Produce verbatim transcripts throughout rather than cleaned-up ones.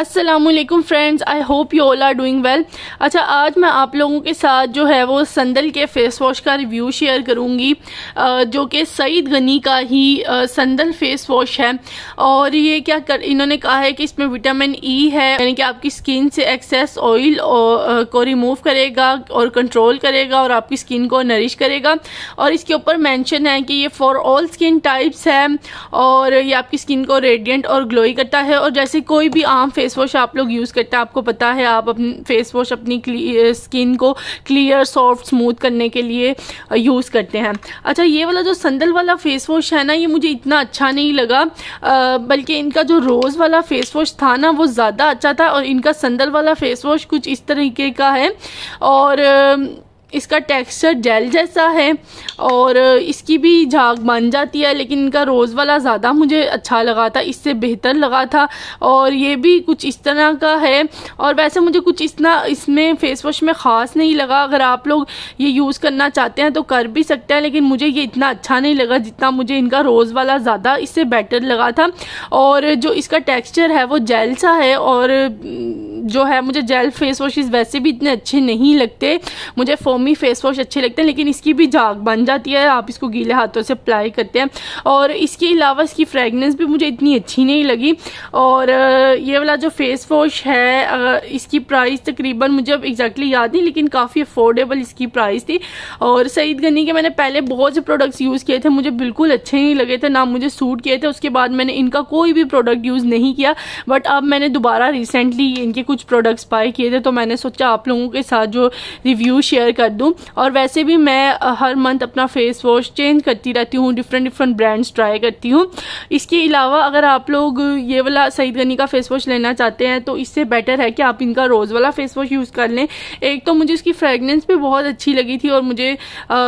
अस्सलामुअलैकुम friends, I hope you all are doing well. अच्छा, आज मैं आप लोगों के साथ जो है वो संदल के फेस वॉश का रिव्यू शेयर करूँगी, जो कि सईद गनी का ही संदल फेस वॉश है। और ये क्या कर इन्होंने कहा है कि इसमें विटामिन ई है, यानी कि आपकी स्किन से एक्सेस ऑयल को रिमूव करेगा और कंट्रोल करेगा और आपकी स्किन को नरिश करेगा। और इसके ऊपर मेंशन है कि ये फॉर ऑल स्किन टाइप्स है और ये आपकी स्किन को रेडियंट और ग्लोई करता है। और जैसे कोई भी आम फेस वॉश आप लोग यूज़ करते हैं, आपको पता है, आप अपनी फेस वॉश अपनी स्किन को क्लियर सॉफ्ट स्मूथ करने के लिए यूज़ करते हैं। अच्छा, ये वाला जो संदल वाला फेस वॉश है ना, ये मुझे इतना अच्छा नहीं लगा, बल्कि इनका जो रोज़ वाला फेस वॉश था ना वो ज़्यादा अच्छा था। और इनका संदल वाला फेस वॉश कुछ इस तरीके का है और इसका टेक्सचर जेल जैसा है और इसकी भी झाग बन जाती है, लेकिन इनका रोज़ वाला ज़्यादा मुझे अच्छा लगा था, इससे बेहतर लगा था। और ये भी कुछ इस तरह का है और वैसे मुझे कुछ इतना इसमें फेस वॉश में ख़ास नहीं लगा। अगर आप लोग ये यूज़ करना चाहते हैं तो कर भी सकते हैं, लेकिन मुझे ये इतना अच्छा नहीं लगा जितना मुझे इनका रोज़ वाला ज़्यादा इससे बेटर लगा था। और जो इसका टेक्स्चर है वो जेल सा है और जो है मुझे जेल फेस वॉशेस वैसे भी इतने अच्छे नहीं लगते, मुझे फोमी फेस वॉश अच्छे लगते हैं। लेकिन इसकी भी झाग बन जाती है, आप इसको गीले हाथों से अप्लाई करते हैं। और इसके अलावा इसकी फ्रेगनेंस भी मुझे इतनी अच्छी नहीं लगी। और ये वाला जो फेस वॉश है इसकी प्राइस तकरीबन मुझे अब एग्जैक्टली याद नहीं, लेकिन काफ़ी अफोर्डेबल इसकी प्राइस थी। और सईद गनी के मैंने पहले बहुत से प्रोडक्ट्स यूज़ किए थे, मुझे बिल्कुल अच्छे नहीं लगे थे, ना मुझे सूट किए थे। उसके बाद मैंने इनका कोई भी प्रोडक्ट यूज़ नहीं किया, बट अब मैंने दोबारा रिसेंटली इनके कुछ प्रोडक्ट्स बाय किए थे, तो मैंने सोचा आप लोगों के साथ जो रिव्यू शेयर कर दूं। और वैसे भी मैं हर मंथ अपना फेस वॉश चेंज करती रहती हूँ, डिफरेंट डिफरेंट ब्रांड्स ट्राई करती हूँ। इसके अलावा अगर आप लोग ये वाला सईद गनी का फेस वॉश लेना चाहते हैं तो इससे बेटर है कि आप इनका रोज़ वाला फेस वॉश यूज़ कर लें। एक तो मुझे उसकी फ्रेगनेंस भी बहुत अच्छी लगी थी और मुझे आ,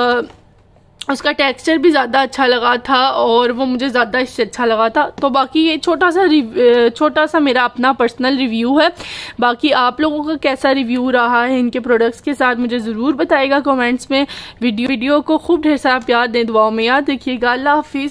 उसका टेक्सचर भी ज़्यादा अच्छा लगा था और वो मुझे ज़्यादा इससे अच्छा लगा था। तो बाकी ये छोटा सा छोटा सा मेरा अपना पर्सनल रिव्यू है। बाकी आप लोगों का कैसा रिव्यू रहा है इनके प्रोडक्ट्स के साथ मुझे ज़रूर बताइएगा कमेंट्स में। वीडियो वीडियो को खूब ढेर सारा प्यार दें, दुआओं में याद रखिएगा। अल्लाह हाफिज़।